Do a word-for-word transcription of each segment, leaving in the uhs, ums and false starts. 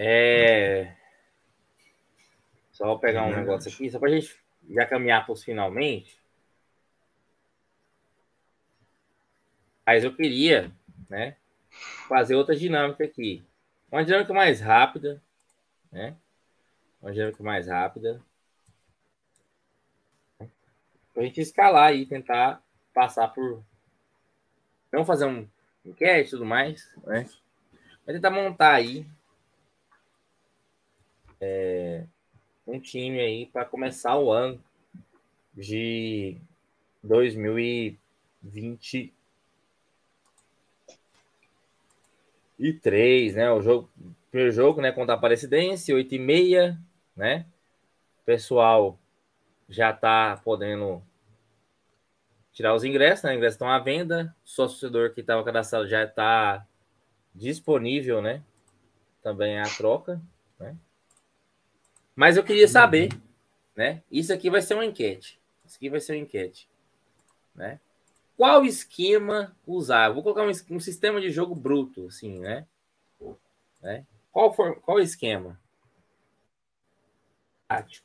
É... Só vou pegar um negócio aqui, só para a gente já caminhar para os finalmente. Mas eu queria, né, fazer outra dinâmica aqui. Uma dinâmica mais rápida, né? Uma dinâmica mais rápida. Para a gente escalar e tentar passar por... Não fazer um enquete e tudo mais, né? Mas tentar montar aí é, um time aí para começar o ano de dois mil e vinte e três, né? O jogo, primeiro jogo, né? Contra a Aparecidense, oito e meia, né? O pessoal já tá podendo tirar os ingressos, né? Os ingressos estão à venda. O sócio-torcedor que estava cadastrado já está disponível, né? Também a troca, né? Mas eu queria saber, né? Isso aqui vai ser uma enquete. Isso aqui vai ser uma enquete, né? Qual esquema usar? Vou colocar um, um sistema de jogo bruto, assim, né? né? Qual for, qual esquema tático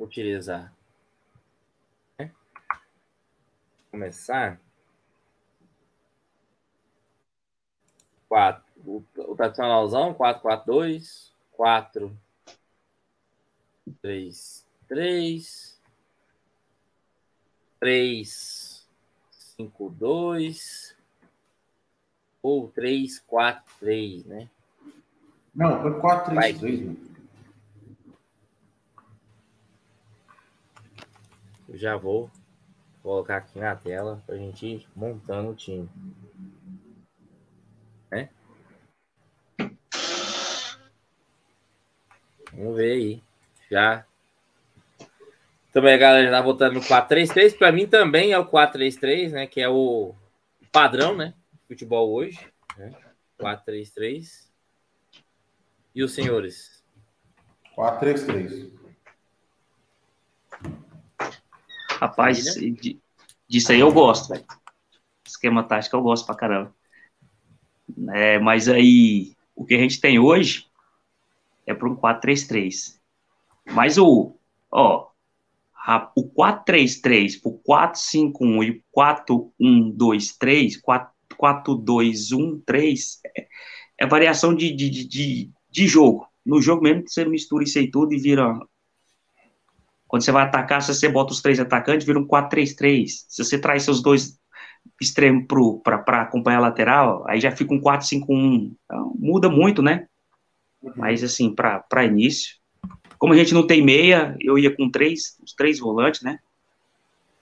utilizar? Né? Começar. Quatro, o, o tradicionalzão, quatro quatro dois, quatro três três, três cinco dois ou três quatro três, né? Não, foi quatro três dois. Eu já vou colocar aqui na tela para a gente ir montando o time, né? Vamos ver aí. Já. Também a galera já tá votando no quatro três três. Para mim também é o quatro três três, né? Que é o padrão, né? Futebol hoje. Né? quatro três três. E os senhores? quatro três três. Rapaz, disso aí eu gosto, velho. Esquema tático eu gosto pra caramba. É, mas aí, o que a gente tem hoje é pro quatro três três. Mas o... Ó... O quatro três três, o quatro cinco um e o quatro um dois três, quatro dois um três, é, é variação de, de, de, de jogo. No jogo mesmo, você mistura isso aí tudo e vira... Quando você vai atacar, se você bota os três atacantes, vira um quatro três três. Se você traz seus dois extremos para acompanhar a lateral, aí já fica um quatro cinco um. Então, muda muito, né? Uhum. Mas, assim, para início... Como a gente não tem meia, eu ia com três, os três volantes, né?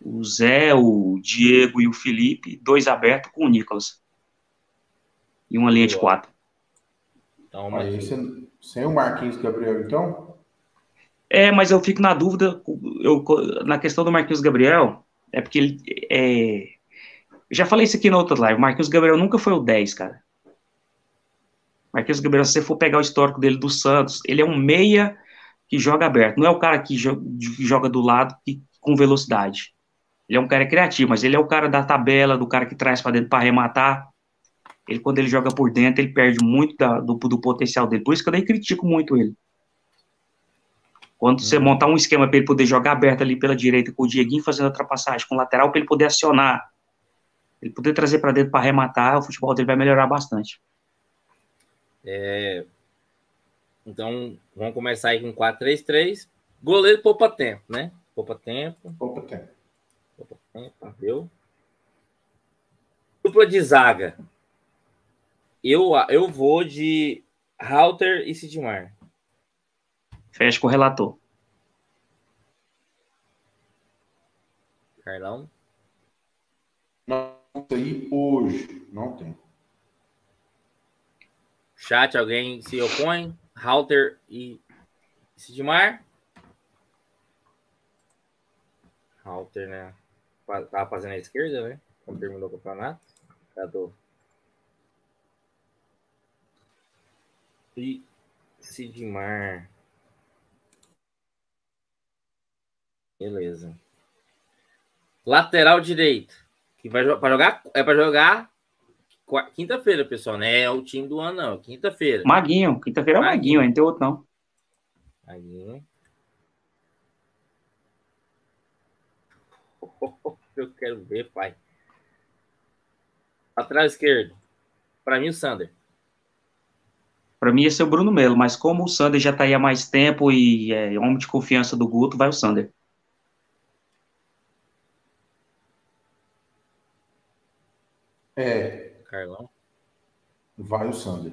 O Zé, o Diego e o Felipe, dois abertos com o Nicolas. E uma linha de quatro. Então, aí, sem, sem o Marquinhos Gabriel, então? É, mas eu fico na dúvida, eu, na questão do Marquinhos Gabriel, é porque ele... É, eu já falei isso aqui na outra live, o Marquinhos Gabriel nunca foi o dez, cara. Marquinhos Gabriel, se você for pegar o histórico dele do Santos, ele é um meia... que joga aberto, não é o cara que joga do lado e com velocidade. Ele é um cara criativo, mas ele é o cara da tabela, do cara que traz para dentro para arrematar. Ele, quando ele joga por dentro, ele perde muito da, do, do potencial dele. Por isso que eu daí critico muito ele. Quando você montar um esquema para ele poder jogar aberto ali pela direita, com o Dieguinho fazendo a ultrapassagem, com o lateral, para ele poder acionar, ele poder trazer para dentro para arrematar, o futebol dele vai melhorar bastante. É... Então, vamos começar aí com quatro três três. Goleiro poupa tempo, né? Poupa tempo. Poupa tempo. Poupa tempo, perdeu. Dupla de zaga. Eu, eu vou de Halter e Sidmar. Fecha com o relator. Carlão? Não tem hoje. Não tem. Chat, alguém se opõe? Halter e Sidmar. Halter, né? Tava fazendo a esquerda, né? Quando terminou o campeonato. Cadê? E Sidmar. Beleza. Lateral direito. Que vai para jogar. É para jogar Quinta-feira, pessoal, né? É o time do ano, não. Quinta-feira. Maguinho. Quinta-feira é o Maguinho, não tem outro, não. Maguinho. Eu quero ver, pai. Atrás esquerdo. Para mim, o Sander. Para mim, esse é o Bruno Melo, mas como o Sander já tá aí há mais tempo e é homem de confiança do Guto, vai o Sander. É. Carlão. Vai o Sander.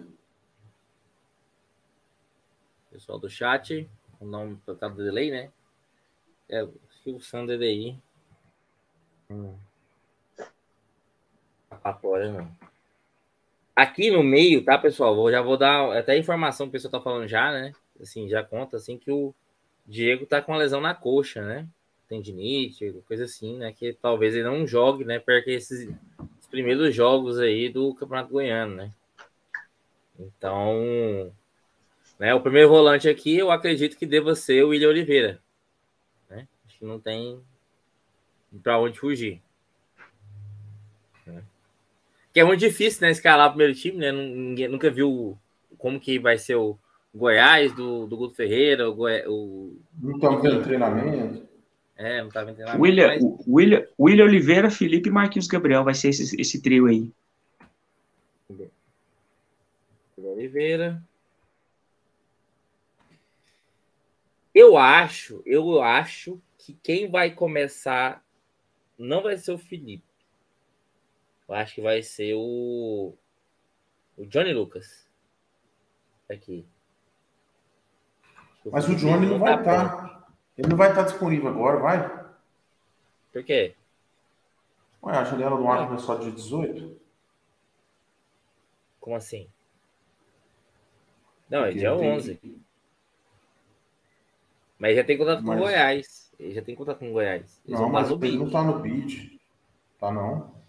Pessoal do chat, o nome por causa do delay, né? É o Sander aí. Hum. Aqui no meio, tá, pessoal? Vou, já vou dar até a informação que o pessoal tá falando já, né? Assim, já conta, assim, que o Diego tá com uma lesão na coxa, né? Tendinite, coisa assim, né? Que talvez ele não jogue, né? Porque esses primeiros jogos aí do Campeonato Goiano, né? Então, né? O primeiro volante aqui, eu acredito que deva ser o William Oliveira, né? Acho que não tem para onde fugir. Que é muito difícil, né, escalar o primeiro time, né? Ninguém nunca viu como que vai ser o Goiás do, do Guto Ferreira, o Goi... o... Não tá vendo treinamento. É, não tá vendo treinamento. William, mas... William, William Oliveira, Felipe e Marquinhos Gabriel, vai ser esse, esse trio aí. Oliveira. Eu acho, eu acho que quem vai começar não vai ser o Felipe. Eu acho que vai ser o, o Johnny Lucas. Aqui. O Mas o Johnny não vai estar. Tá. Ele não vai estar tá disponível agora, vai? Por quê? Ué, a janela do ar começou dia dezoito. Como assim? Não, é dia onze. Tem... Mas já tem contato mas... com o Goiás. Ele já tem contato com o Goiás. Eles não, mas ele bid. Não tá no bid. Tá não.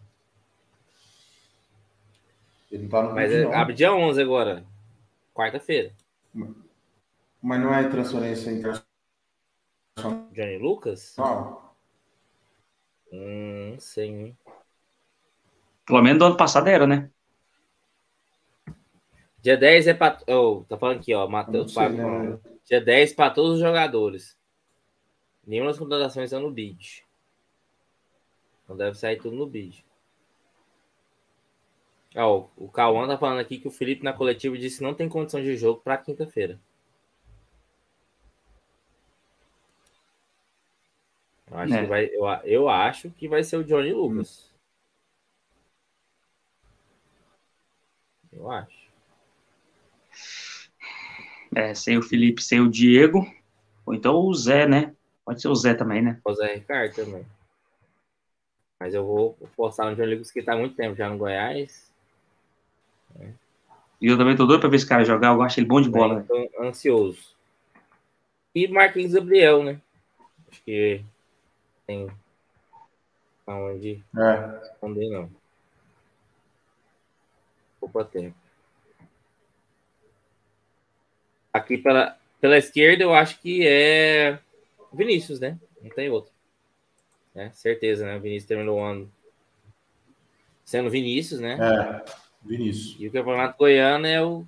Ele não tá no mas bid, não. Abre dia onze agora. Quarta-feira. Mas não é transferência internacional? Johnny Lucas? Não. Hum, sim. Pelo menos do ano passado era, né? Dia dez é pra... Oh, tá falando aqui, ó. Matheus Pago. Né? Dia dez para todos os jogadores. Nenhuma das contratações está no bid. Não deve sair tudo no bid. Oh, o Cauã tá falando aqui que o Felipe na coletiva disse que não tem condição de jogo para quinta-feira. Eu acho, é. que vai, eu, eu acho que vai ser o Johnny Lucas. Hum. Eu acho. É, sem o Felipe, sem o Diego. Ou então o Zé, né? Pode ser o Zé também, né? O Zé Ricardo também. Mas eu vou forçar no Johnny Lucas, que tá há muito tempo já no Goiás. É. E eu também tô doido pra ver esse cara jogar, eu acho ele bom de bola. Né? Tô ansioso. E Marquinhos Gabriel, né? Acho que tem aonde é. responder, não. Poupa tempo. Aqui pela, pela esquerda, eu acho que é Vinícius, né? Não tem outro. É, certeza, né? O Vinícius terminou o ano sendo Vinícius, né? É, Vinícius. E o Campeonato Goiano é o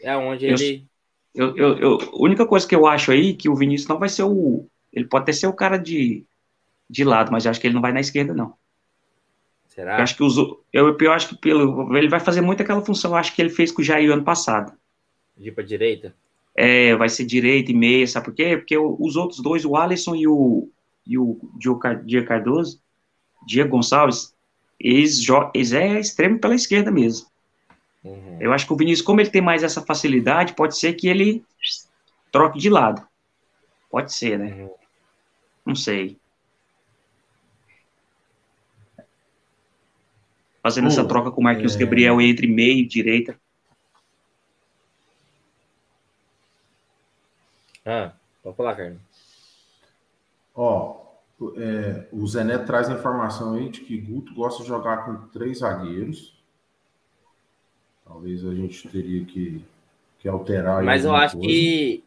é onde eu, ele... Eu, eu, eu, a única coisa que eu acho aí que o Vinícius não vai ser o... Ele pode até ser o cara de, de lado, mas eu acho que ele não vai na esquerda, não. Será? Eu acho que, os, eu, eu acho que pelo, ele vai fazer muito aquela função, eu acho que ele fez com o Jair ano passado. De ir pra direita? É, vai ser direita e meia, sabe por quê? Porque os outros dois, o Alisson e o e o Diego Cardoso, Diego Gonçalves, eles, eles é extremo pela esquerda mesmo. Uhum. Eu acho que o Vinícius, como ele tem mais essa facilidade, pode ser que ele troque de lado. Pode ser, né? Uhum. Não sei. Fazendo uh, essa troca com o Marquinhos é... Gabriel entre meio e direita. Ah, pode falar, Carlos. Ó, é, o Zené traz a informação aí de que Guto gosta de jogar com três zagueiros. Talvez a gente teria que, que alterar. Mas eu acho coisa. que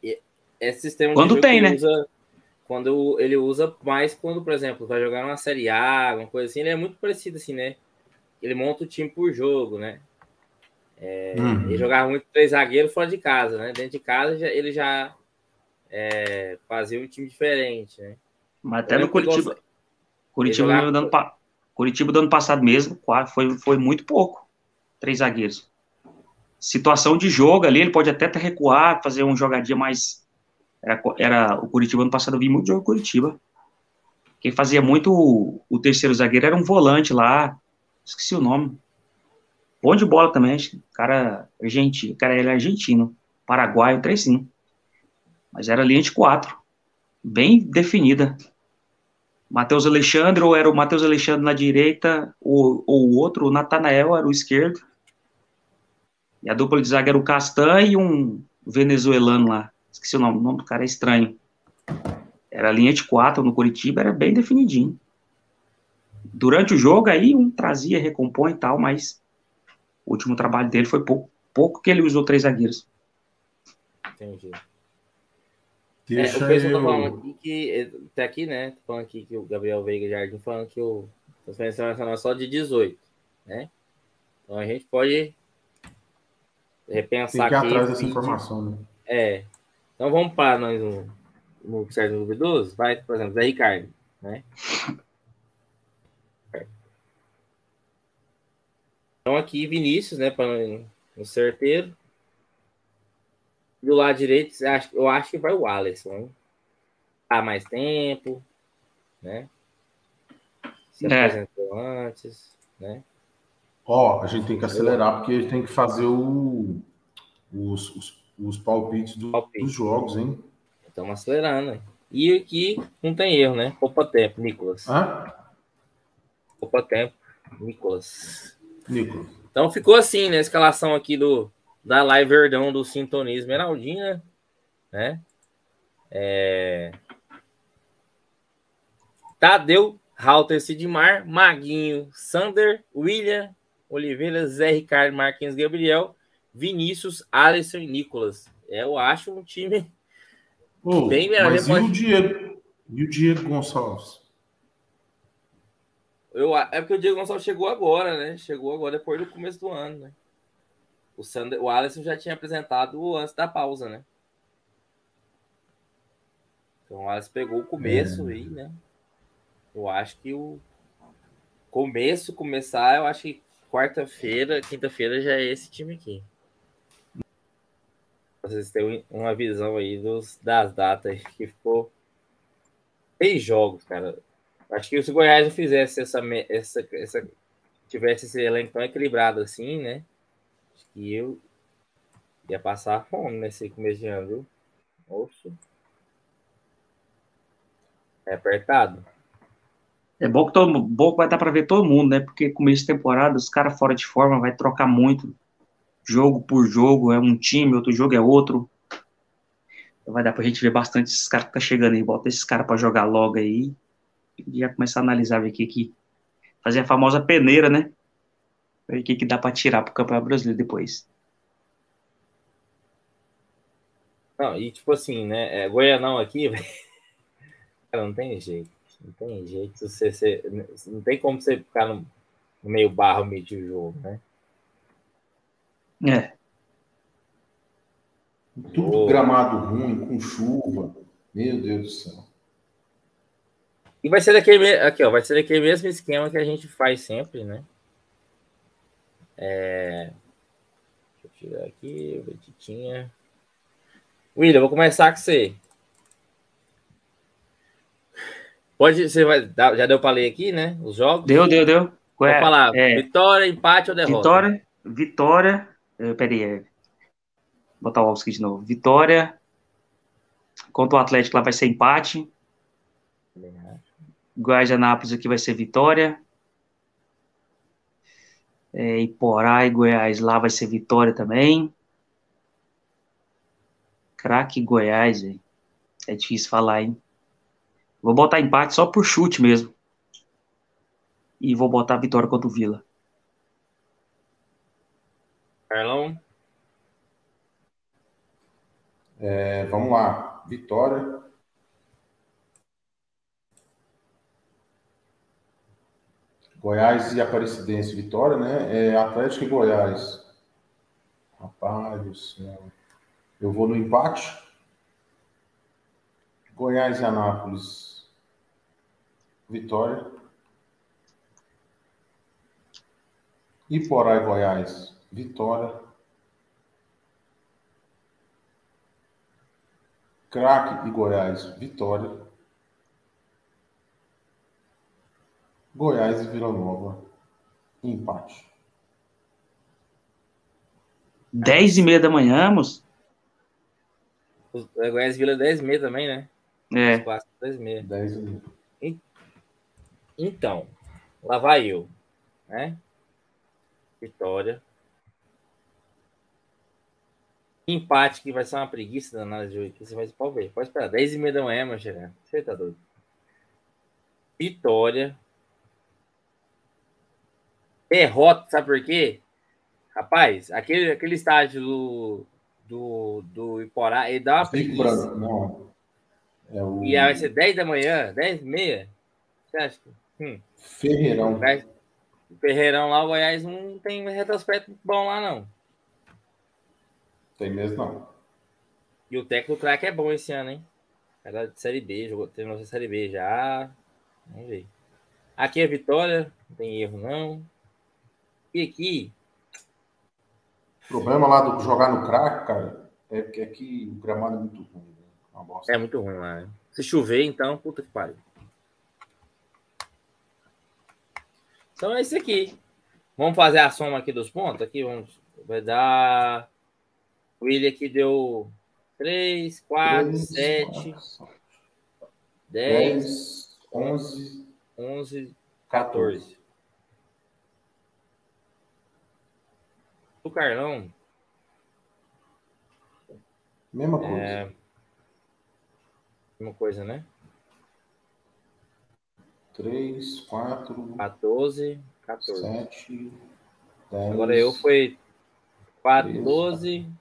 é sistema de quando tem, né? Usa, quando ele usa mais, quando, por exemplo, vai jogar uma Série A, alguma coisa assim, ele é muito parecido assim, né? ele monta o time por jogo, né? É, uhum. Ele jogava muito três zagueiros fora de casa, né? Dentro de casa ele já é, fazia um time diferente, né? Mas até no Curitiba, gost... Curitiba, jogava... dando pa... Curitiba do ano passado mesmo, foi, foi muito pouco, três zagueiros. Situação de jogo ali, ele pode até recuar, fazer uma jogadinha mais... Era, era o Curitiba ano passado, eu vi muito jogo do Curitiba. Quem fazia muito o, o terceiro zagueiro era um volante lá, esqueci o nome. Bom de bola também, cara argentino, cara ele é argentino, paraguaio, trezinho. Mas era linha de quatro, bem definida. Matheus Alexandre, ou era o Matheus Alexandre na direita, ou o outro, o Natanael era o esquerdo. E a dupla de zaga era o Castanho e um venezuelano lá, esqueci o nome, o nome do cara é estranho. Era linha de quatro no Curitiba, era bem definidinho. Durante o jogo aí, um trazia, recompõe e tal, mas... O último trabalho dele foi pouco, pouco que ele usou três zagueiros. Entendi. Deixa é, o pessoal eu... tá falando aqui que... Até aqui, né? Tá falando aqui que o Gabriel Veiga Jardim falando que o transferência internacional é só de dezoito, né? Então a gente pode repensar aqui. Tem que ir atrás dessa informação, né? É. Então vamos para nós no, no Sérgio Duvidoso. Vai, por exemplo, Zé Ricardo, né? Então aqui Vinícius, né, para um certeiro. Do lado direito, eu acho que vai o Alisson. Há mais tempo, né? Se é. apresentou antes, né? Ó, oh, a gente tem que acelerar porque a gente tem que fazer o, os, os, os palpites do, Palpite. dos jogos, hein? Estamos acelerando, hein? E aqui não tem erro, né? Poupa tempo, Nicolas. Hã? Poupa tempo, Nicolas. Nico. Então ficou assim, né? A escalação aqui do, da Live Verdão do Sintonismo Esmeraldina, né? É... Tadeu, Halter, Sidmar, Maguinho, Sander, William, Oliveira, Zé Ricardo, Marquinhos Gabriel, Vinícius, Alisson e Nicolas. Eu acho um time oh, bem melhor. Mas e, pode... o Diego? e o Diego Gonçalves? Eu, é porque o Diego Gonçalves chegou agora, né? Chegou agora depois do começo do ano, né? O, Sander, o Alisson já tinha apresentado antes da pausa, né? Então o Alisson pegou o começo é. aí, né? Eu acho que o começo, começar, eu acho que quarta-feira, quinta-feira já é esse time aqui. Pra vocês terem uma visão aí dos, das datas que ficou seis jogos, cara. Acho que se o Goiás não fizesse essa, essa, essa tivesse esse elenco tão equilibrado assim, né? Acho que eu ia passar a fome nesse começo de ano, viu? Oxe. É apertado. É bom que, todo, bom que vai dar para ver todo mundo, né? Porque começo de temporada, os caras fora de forma vai trocar muito. Jogo por jogo, é um time, outro jogo é outro. Então vai dar pra gente ver bastante esses caras que tá chegando aí. Bota esses caras para jogar logo aí. Já começar a analisar, ver o que que... Fazer a famosa peneira, né? Ver o que que dá para tirar pro Campeonato Brasileiro depois. Não, e tipo assim, né? É, Goianão aqui, velho... Cara, não tem jeito. Não tem jeito. Você, você, não tem como você ficar no, no meio barro, meio de jogo, né? É. Tudo oh. gramado ruim, com chuva. Meu Deus do céu. E vai ser daquele, aqui, ó, vai ser daquele mesmo esquema que a gente faz sempre, né? É... Deixa eu tirar aqui, Betitinha. William, eu vou começar com você. Pode, você vai, já deu para ler aqui, né? Os jogos? Deu, deu, deu. Vou é, falar, é, vitória, empate ou derrota? Vitória, vitória... Peraí, é, vou botar o Alves aqui de novo. Vitória contra o Atlético lá vai ser empate. Goiás e Anápolis aqui vai ser vitória. É, Iporá e Goiás lá vai ser vitória também. Craque Goiás, véio. É difícil falar, hein? Vou botar empate só por chute mesmo. E vou botar vitória contra o Vila. Carlão? É, vamos lá. Vitória. Goiás e Aparecidense, Vitória, né? É Atlético e Goiás. Rapaz do céu. Eu vou no empate. Goiás e Anápolis. Vitória. Iporá e Goiás. Vitória. Craque e Goiás. Vitória. Goiás e Vila Nova. Empate. Dez e meia da manhã, moço? Goiás e Vila dez e meia também, né? É. dez e meia. dez e meia. Então, lá vai eu. Né? Vitória. Empate, que vai ser uma preguiça danada de hoje. Você vai ver. Pode esperar. dez e meia da manhã, meu gerente. Você tá doido. Vitória. Derrota, sabe por quê? Rapaz, aquele, aquele estádio do, do, do Iporá, ele dá uma preguiça. Não. É o... E aí vai ser dez da manhã, dez e meia. Você acha que... Hum. Ferreirão. O Ferreirão lá, o Goiás, não tem retrospecto bom lá, não. Tem mesmo, não. E o técnico Craque é bom esse ano, hein? Era de Série B, jogou, terminou de Série B já. Vamos ver. Aqui é Vitória, não tem erro, não. E aqui... O problema lá do jogar no Craque, cara, é que aqui o gramado é muito ruim. Né? Uma bosta. É muito ruim lá. Né? Se chover, então, puta que pariu. Então é isso aqui. Vamos fazer a soma aqui dos pontos. Aqui vamos... Vai dar... O William aqui deu três, quatro, sete, dez, onze, onze, quatorze. O Carlão. Mesma coisa. É... Mesma coisa, né? três, quatro, quatorze, quatorze. sete, dez. Agora eu foi quatorze,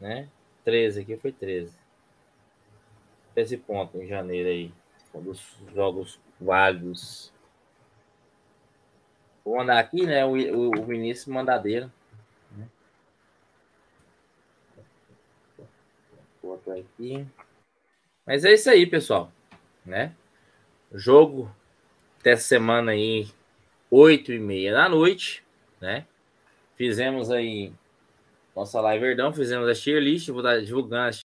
né? treze aqui foi treze. treze pontos em janeiro aí. Um dos jogos válidos. Vou mandar aqui, né? O, o, o Vinícius mandadeira. Vou botar aqui. Mas é isso aí, pessoal. Né? Jogo dessa semana aí, oito e meia da noite, né? Fizemos aí nossa Live Verdão, fizemos a tier list, vou estar divulgando a